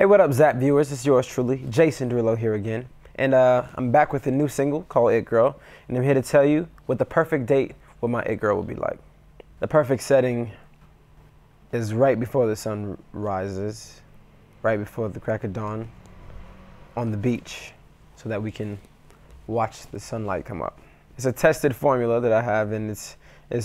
Hey, what up, Zap viewers? It's yours truly, Jason Derulo here again. And I'm back with a new single called It Girl. And I'm here to tell you what the perfect date with my It Girl will be like. The perfect setting is right before the sun rises, right before the crack of dawn, on the beach, so that we can watch the sunlight come up. It's a tested formula that I have, and it's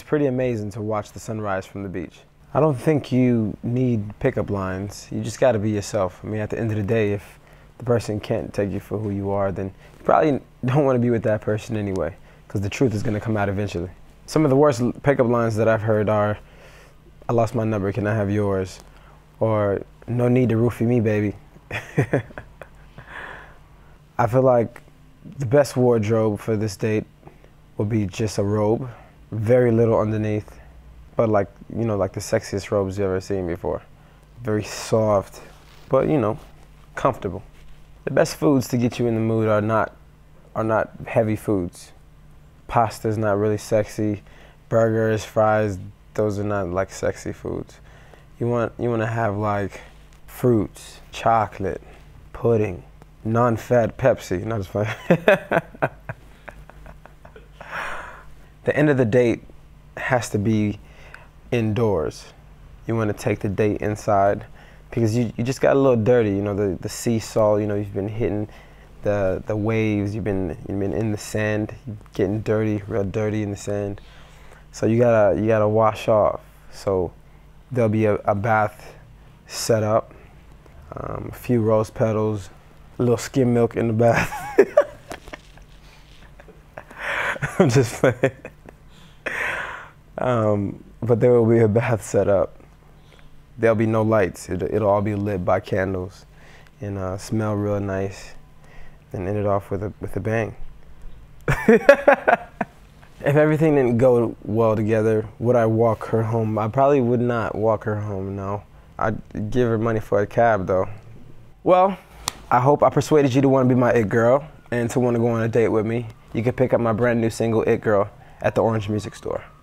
pretty amazing to watch the sunrise from the beach. I don't think you need pickup lines. You just gotta be yourself. I mean, at the end of the day, if the person can't take you for who you are, then you probably don't want to be with that person anyway, because the truth is gonna come out eventually. Some of the worst pickup lines that I've heard are, "I lost my number, can I have yours?" Or, "No need to roofie me, baby." I feel like the best wardrobe for this date will be just a robe, very little underneath. But like, you know, like the sexiest robes you've ever seen before. Very soft, but you know, comfortable. The best foods to get you in the mood are not heavy foods. Pasta's not really sexy. Burgers, fries, those are not like sexy foods. You want to have like fruits, chocolate, pudding, non-fat Pepsi. No, just funny. The end of the date has to be indoors. You want to take the date inside because you just got a little dirty, you know, the seesaw, you know, you've been hitting the waves, you've been in the sand, getting dirty, real dirty in the sand. So you gotta wash off. So there'll be a bath set up, a few rose petals, a little skim milk in the bath. I'm just playing. But there will be a bath set up. There'll be no lights. It'll all be lit by candles and smell real nice. Then end it off with a bang. If everything didn't go well together, would I walk her home? I probably would not walk her home, no. I'd give her money for a cab, though. Well, I hope I persuaded you to want to be my It Girl and to want to go on a date with me. You can pick up my brand new single, It Girl, at the Orange Music Store.